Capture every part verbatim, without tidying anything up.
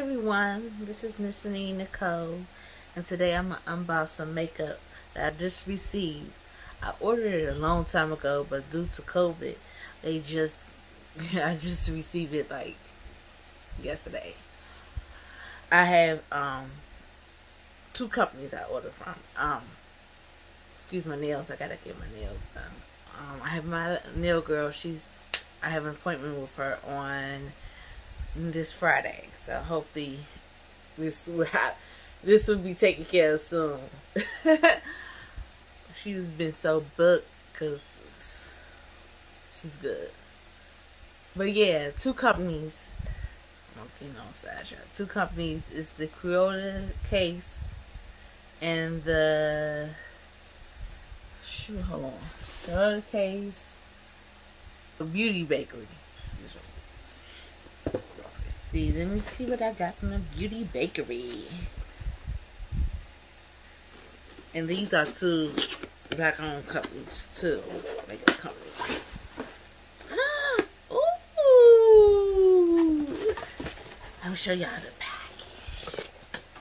Hey everyone, this is Miss Ani Nicole, and today I'm going to unbox some makeup that I just received. I ordered it a long time ago, but due to COVID, they just, I just received it like yesterday. I have um, two companies I ordered from. Um, excuse my nails, I got to get my nails done. Um, I have my nail girl, she's, I have an appointment with her on this Friday, so hopefully this will have, this will be taken care of soon. She's been so booked because she's good, but yeah, two companies. You know, side shot. Two companies is the Crayon Case and the shoot. Hold on, the other case, The Beauty Bakerie. Excuse me. See, let me see what I got from the Beauty Bakerie. And these are two black-owned companies, too. Makeup companies. Ooh! I'll show y'all the package.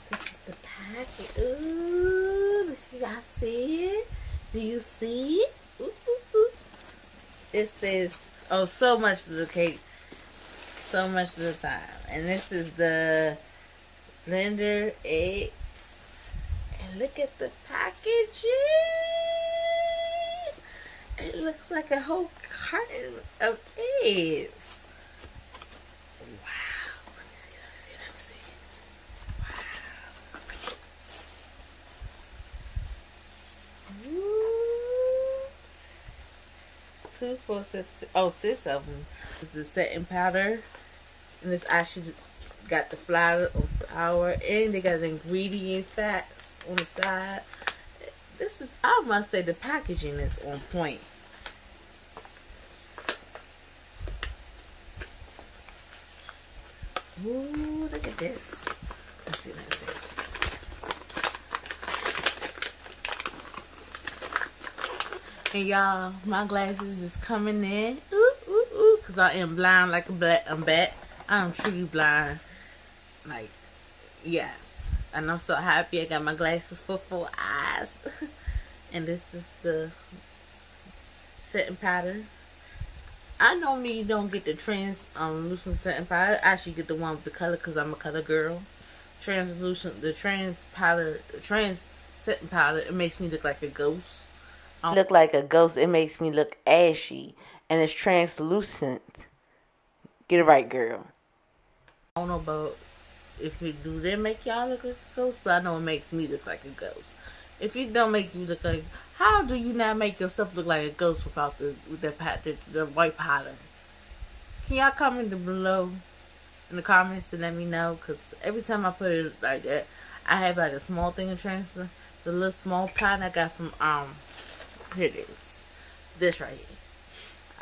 This is the package. Ooh! Y'all see it? Do you see it? Ooh, ooh, ooh. It says, oh, so much to the cake. So much of the time. And this is the Blending Egg. And look at the packaging. It looks like a whole carton of eggs. Wow. Let me see, let me see, let me see. Wow. Ooh. Two, four, six, oh, six of them. This is the setting powder. And this actually got the flour, flour, and they got the ingredient facts on the side. This is, I must say, the packaging is on point. Ooh, look at this. Let's see what I say. And y'all, my glasses is coming in. Ooh, ooh, ooh, because I am blind like a bat. I'm bat. I'm truly blind. Like, yes. And I'm so happy I got my glasses for full eyes. And this is the setting powder. I normally don't get the trans um, lucent setting powder. I actually get the one with the color because I'm a color girl. Translucent, the trans powder, the trans setting powder, it makes me look like a ghost. Um, look like a ghost. It makes me look ashy. And it's translucent. Get it right, girl. I don't know about if it do they make y'all look like a ghost, but I know it makes me look like a ghost. If it don't make you look like, how do you not make yourself look like a ghost without the with the, the, the white powder? Can y'all comment below in the comments to let me know? Cause every time I put it like that, I have like a small thing of trans, the little small powder I got from um, here it is, this right here.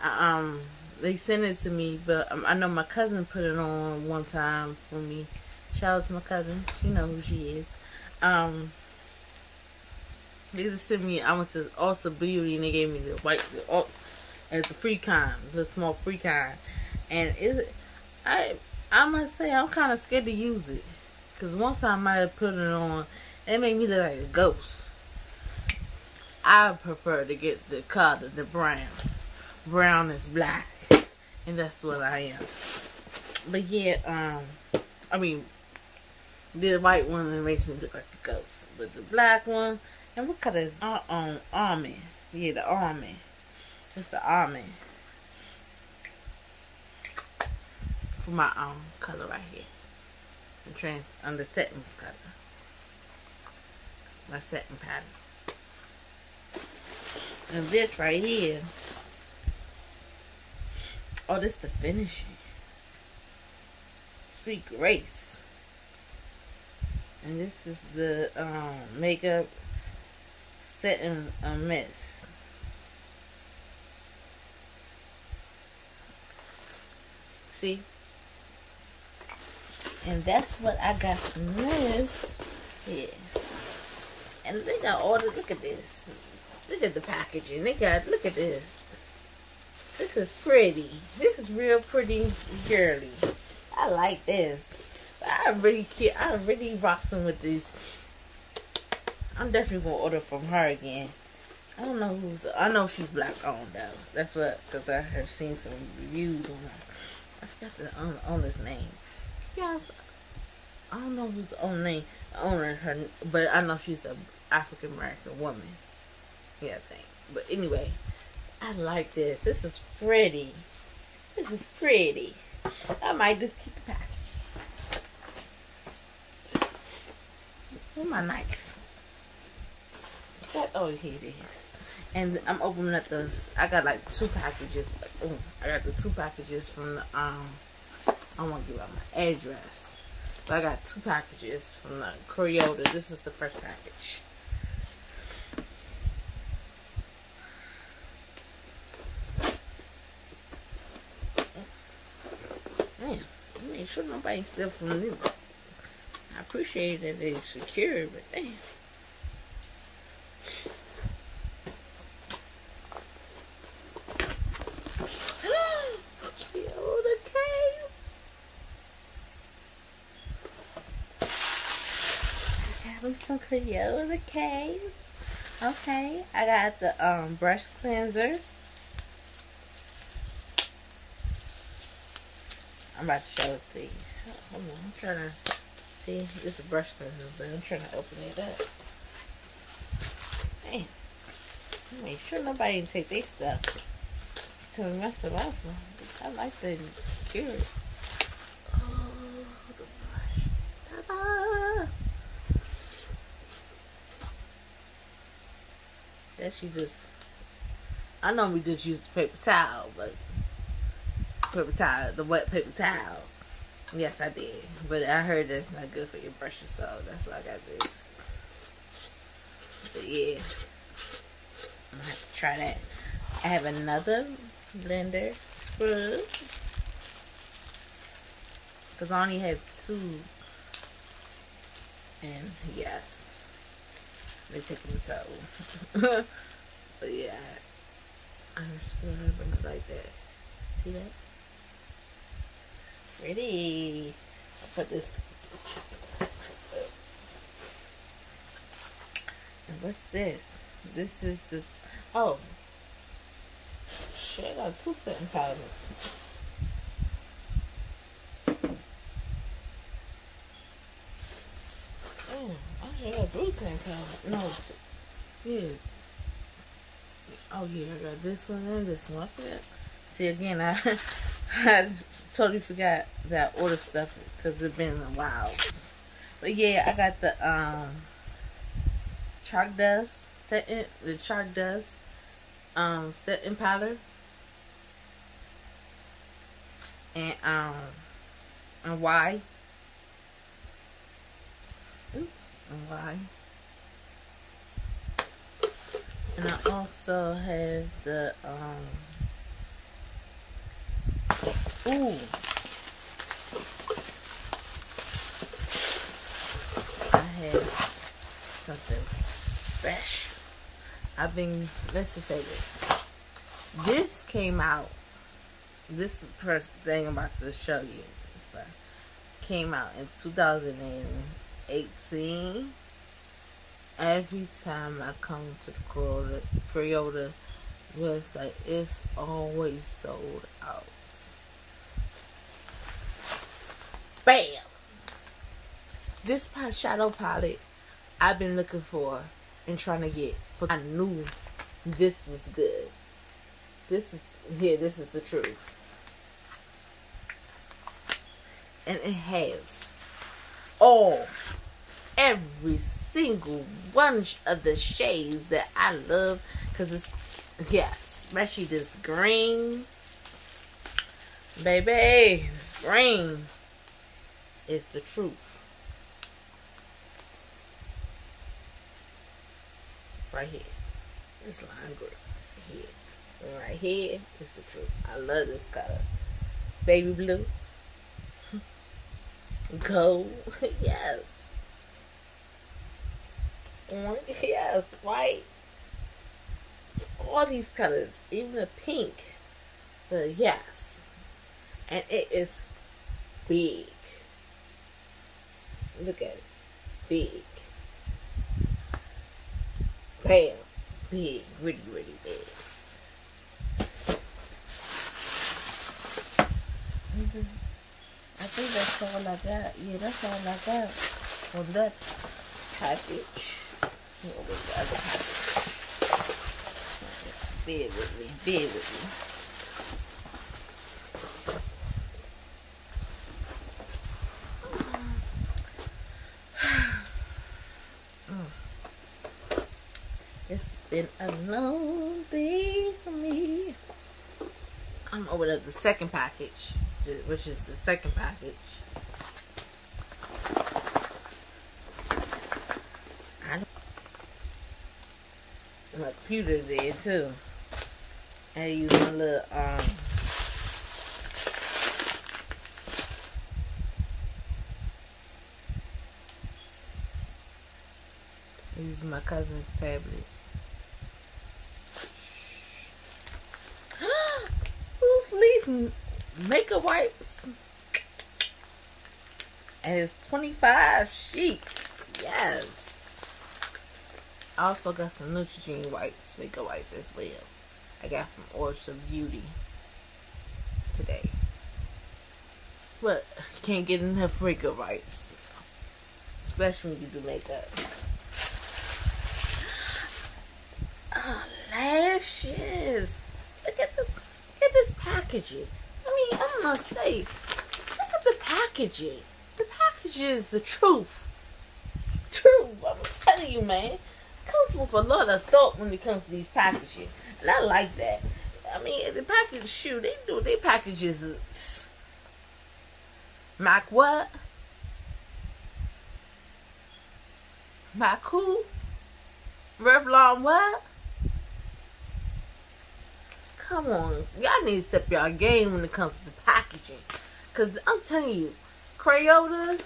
I, um. They sent it to me, but um, I know my cousin put it on one time for me. Shout out to my cousin. She knows who she is. Um, they just sent me, I went to Ulta Beauty, and they gave me the white, the, oh, it's a free kind, the small free kind. And it, I I must say, I'm kind of scared to use it. Because one time I put it on, it made me look like a ghost. I prefer to get the color, the brown. Brown is black. And that's what I am. But yeah, um, I mean, the white one, it makes me look like a ghost. But the black one, and what color is our own almond? Yeah, the almond. It's the almond. For my own color right here. The trans, on the setting color. My setting pattern. And this right here. Oh, this is the finishing. Sweet Grace. And this is the um, makeup setting a mist. See? And that's what I got from this. Yeah. And they got all the, look at this. Look at the packaging. They got, look at this. This is pretty. This is real pretty girly. I like this. I really can't. I really rocking with this. I'm definitely gonna order from her again. I don't know who's. The, I know she's black owned though. That's what, because I have seen some reviews on her. I forgot the owner, owner's name. Yes, I don't know who's the owner name. The owner her, but I know she's a African American woman. Yeah, I think. But anyway, I like this. This is pretty. This is pretty. I might just keep the package. Where's my knife? What? Oh, here it is. And I'm opening up those. I got like two packages. Oh, I got the two packages from the, um, I want to give out my address. But I got two packages from the Crayon. This is the first package. Damn, I make sure nobody steal from me. I appreciate that they're secure, but damn. Oh, the case! I got me some Crayon the case. Okay, I got the um brush cleanser. I'm about to show it to you. Hold on, I'm trying to see. This is a brush cleanser, but I'm trying to open it up. Damn. I make sure nobody can take their stuff to mess it up. I like the cure. Oh, the brush. Ta-da! That she just. I know we just used the paper towel, but. Paper towel, the wet paper towel. Yes, I did. But I heard that's not good for your brushes, so that's why I got this. But yeah, I'm gonna have to try that. I have another blender scrub because I only have two. And yes, they take me toe. But yeah, I'm scrubbing like that. See that? Pretty. I'll put this. And what's this? This is this. Oh. Shit, I got two setting powders. Oh, I should have three setting powders. No. Yeah. Oh, yeah, I got this one and this one. See, again, I. I totally forgot that I ordered stuff because it's been a while. But yeah, I got the um Chalk Dust setting, the Chalk Dust um setting powder, and um and why Ooh, and why, and I also have the um. Ooh. I have something special. I've been, let's just say this. This came out, this first thing I'm about to show you came out in two thousand eighteen. Every time I come to the Crayon website, it's always sold out. Bam! This shadow palette I've been looking for and trying to get. So I knew this was good. This is, yeah, this is the truth. And it has all, every single one of the shades that I love. Because it's, yeah, especially this green. Baby, this green. It's the truth. Right here. This lime green. Here. Right here. It's the truth. I love this color. Baby blue. Gold. Yes. Orange. Yes. White. All these colors. Even the pink. But yes. And it is big. looking big. Bam. Big. Really, really big. Mm-hmm. I think that's all I got. Yeah, that's all I got on that package. What was the other package? Bear with me, bear with me. Been a long day for me. I'm over to the second package, which is the second package. I don't, my computer's there too. I use my little um I use my cousin's tablet. Makeup wipes, and it's twenty-five sheets. Yes. I also got some Neutrogena wipes, makeup wipes as well. I got from Ulta Beauty today. But can't get enough makeup wipes, especially when you do makeup. Oh, lashes. Look at the. This packaging. I mean, I'm gonna say, look at the packaging. The packaging is the truth. Truth, I'm telling you, man. It comes with a lot of thought when it comes to these packaging, and I like that. I mean, the package, shoot, they do their packages. Mac what? Mac who? Revlon what? Come on, y'all need to step y'all game when it comes to the packaging. Because I'm telling you, Crayola,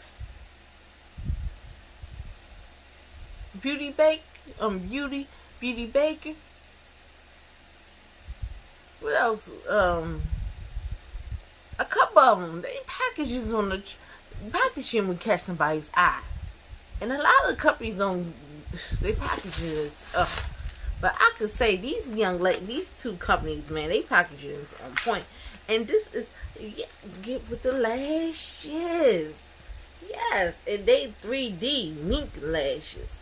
Beauty Bake, um, Beauty, Beauty Baker. What else? Um, a couple of them, they packages on the, packaging would catch somebody's eye. And a lot of companies don't, they packages, ugh. But I could say these young ladies, these two companies, man, they packaging is on point. And this is, yeah, get with the lashes. Yes, and they three D mink lashes.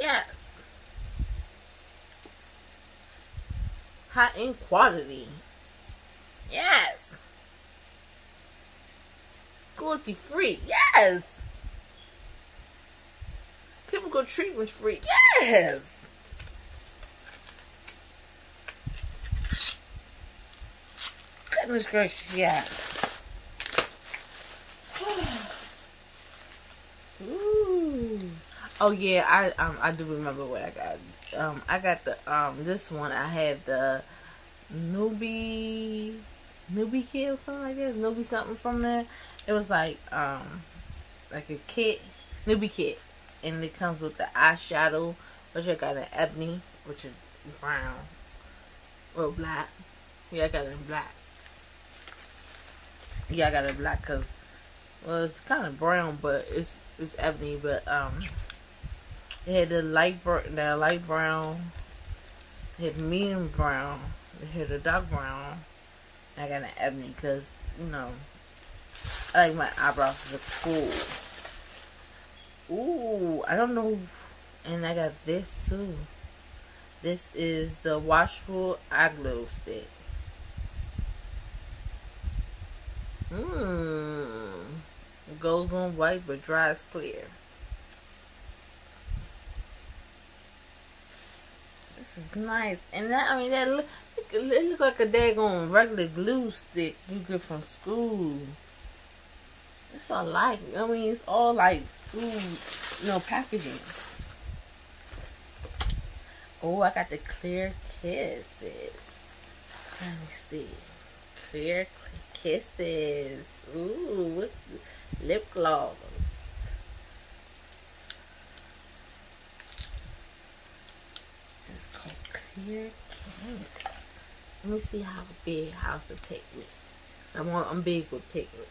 Yes. High end quality. Yes. Cruelty free. Yes. Typical treatment free. Yes! Goodness gracious, yes. Ooh. Oh yeah, I um I do remember what I got. Um I got the um this one. I have the newbie newbie kit or something like that. Newbie something from there. It was like um like a kit, newbie kit. And it comes with the eyeshadow, which I got in ebony, which is brown or black. Yeah, I got it in black. Yeah, I got it in black because, well, it's kind of brown, but it's it's ebony. But um, it had the light brown, the light brown, it had medium brown, it had the dark brown. And I got an ebony because, you know, I like my eyebrows to look cool. Ooh, I don't know. And I got this too. This is the washable eye glue stick. Mmm. It goes on white but dries clear. This is nice. And that, I mean, that look, it looks like a daggone regular glue stick you get from school. It's all like, I mean, it's all like school, you know, packaging. Oh, I got the clear kisses. Let me see. Clear kisses. Ooh, with lip gloss. It's called clear kiss. Let me see how big, how's the pigment. So I'm, I'm big with pigment.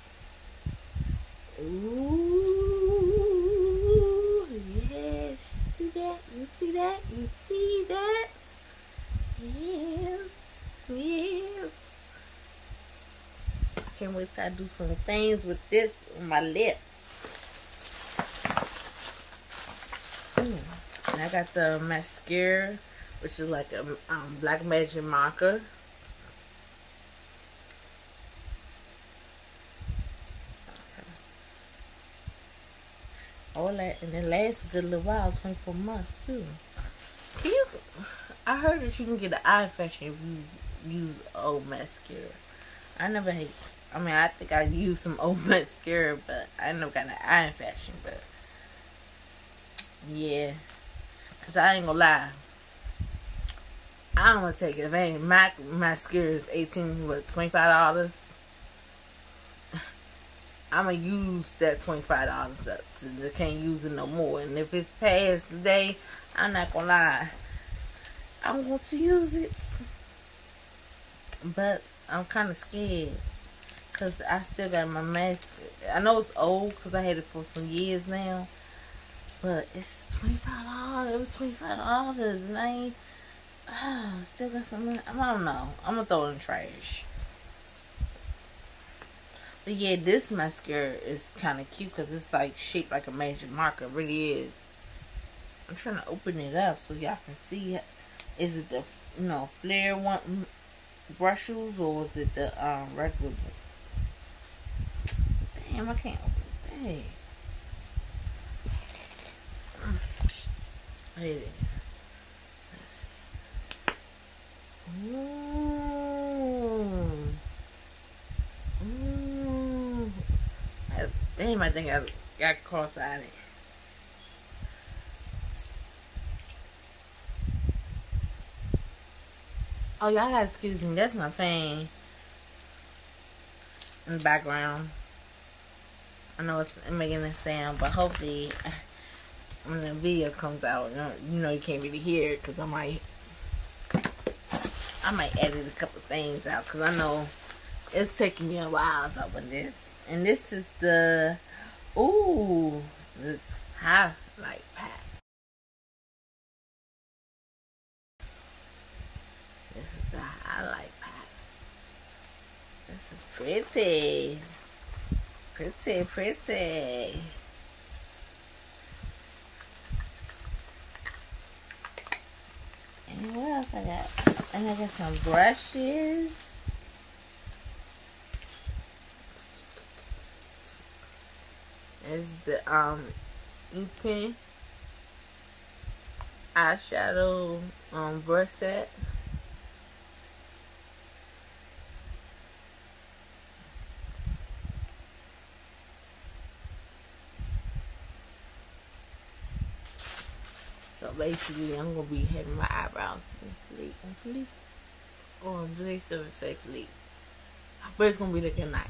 Ooh, yes, you see that, you see that, you see that, yes, yes. I can't wait till I do some things with this on my lips. Ooh. And I got the mascara, which is like a um, Black Magic marker. All that, and it lasts a good little while, twenty-four months too. Can you, I heard that you can get an eye infection if you use old mascara. I never hate, I mean, I think I used some old mascara, but I never got an eye infection, but yeah, because I ain't gonna lie, I don't want to take it. If I ain't, my mascara is eighteen dollars, what, twenty-five dollars? I'm gonna use that twenty-five dollars up. I can't use it no more. And if it's past the day, I'm not gonna lie, I'm going to use it. But I'm kind of scared because I still got my mask. I know it's old because I had it for some years now. But it's twenty-five dollars. It was twenty-five dollars. And I ain't, oh, still got something. I don't know. I'm gonna throw it in the trash. But yeah, this mascara is kind of cute because it's like shaped like a magic marker. It really is. I'm trying to open it up so y'all can see. Is it the, you know, flare one brushes, or is it the um, regular? Damn, I can't open it. There it is. Let's see. Let's see. Ooh. Ooh. Damn, I think I got cross-eyed. Oh, y'all gotta excuse me. That's my fan in the background. I know it's making a sound, but hopefully when the video comes out, you know you can't really hear it because I might, I might edit a couple things out because I know it's taking me a while to open this. And this is the, ooh, the highlight pack. This is the highlight pack. This is pretty. Pretty, pretty. And what else I got? And I got some brushes. Is the um ink pen eyeshadow um brush set. So basically, I'm gonna be having my eyebrows complete, complete, or at least I would say complete. But it's gonna be looking nice.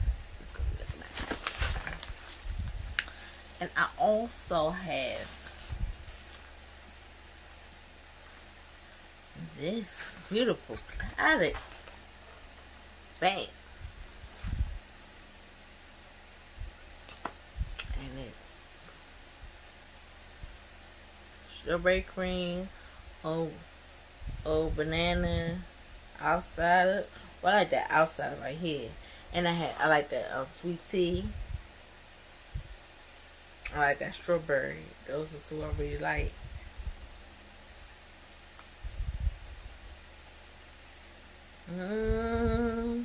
And I also have this beautiful palette. Bam. And it's strawberry cream, oh, oh, banana, outsider. Well, I like that outsider right here. And I had, I like that uh, sweet tea. I like that strawberry. Those are two I really like. Mm.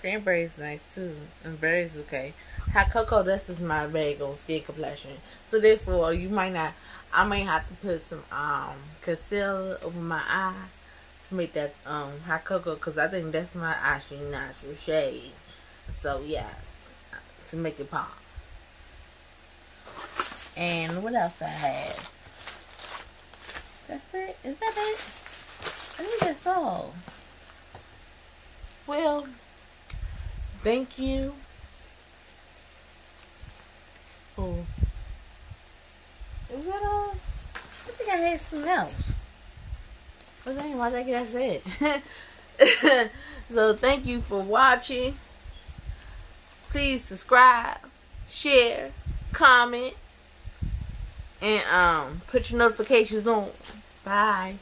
Cranberry is nice too. And berries okay. Hot cocoa dust is my bag on skin complexion. So therefore, you might not. I may have to put some um concealer over my eye to make that um hot cocoa, because I think that's my actually natural shade. So yes, to make it pop. And what else I have? That's it? Is that it? I think that's all. Well, thank you for... Is that all? I think I had something else. But anyway, I think that's it. So, thank you for watching. Please subscribe. share, comment, and um put your notifications on. Bye.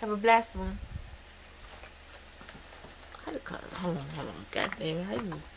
Have a blessed one. How to cut? Hold on, hold on. God damn it. How do you